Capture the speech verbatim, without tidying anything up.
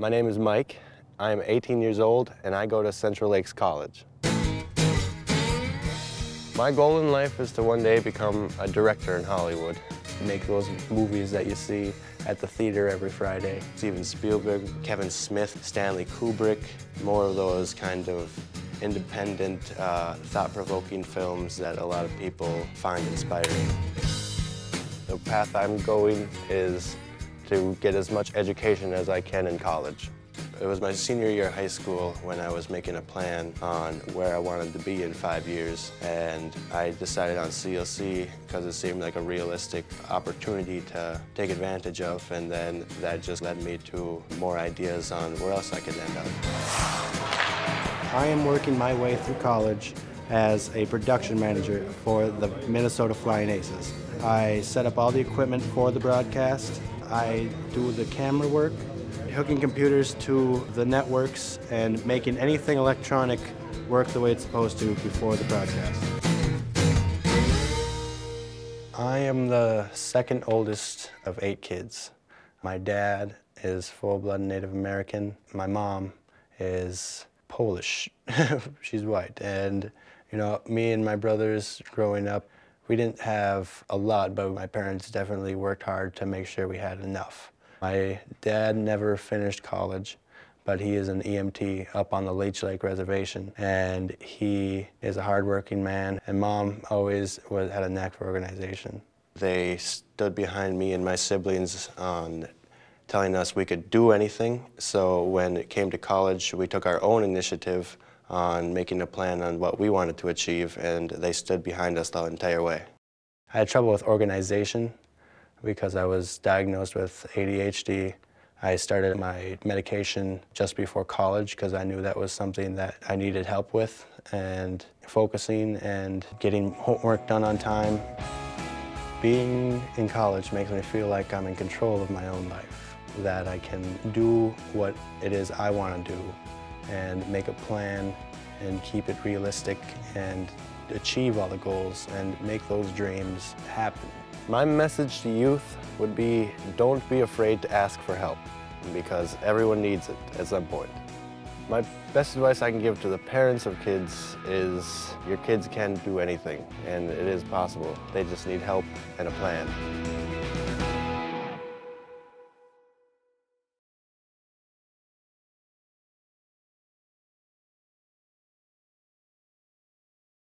My name is Mike. I'm eighteen years old, and I go to Central Lakes College. My goal in life is to one day become a director in Hollywood. Make those movies that you see at the theater every Friday. Steven Spielberg, Kevin Smith, Stanley Kubrick, more of those kind of independent, uh, thought-provoking films that a lot of people find inspiring. The path I'm going is to get as much education as I can in college. It was my senior year of high school when I was making a plan on where I wanted to be in five years, and I decided on C L C because it seemed like a realistic opportunity to take advantage of, and then that just led me to more ideas on where else I could end up. I am working my way through college as a production manager for the Minnesota Flying Aces. I set up all the equipment for the broadcast. I do the camera work, hooking computers to the networks and making anything electronic work the way it's supposed to before the broadcast. I am the second oldest of eight kids. My dad is full-blood Native American. My mom is Polish. She's white. And, you know, me and my brothers growing up, we didn't have a lot, but my parents definitely worked hard to make sure we had enough. My dad never finished college, but he is an E M T up on the Leech Lake Reservation, and he is a hardworking man, and Mom always was, had a knack for organization. They stood behind me and my siblings on telling us we could do anything, so when it came to college, we took our own initiative on making a plan on what we wanted to achieve, and they stood behind us the entire way. I had trouble with organization, because I was diagnosed with A D H D. I started my medication just before college because I knew that was something that I needed help with, and focusing and getting homework done on time. Being in college makes me feel like I'm in control of my own life, that I can do what it is I want to do and make a plan and keep it realistic and achieve all the goals and make those dreams happen. My message to youth would be, don't be afraid to ask for help, because everyone needs it at some point. My best advice I can give to the parents of kids is your kids can do anything, and it is possible. They just need help and a plan.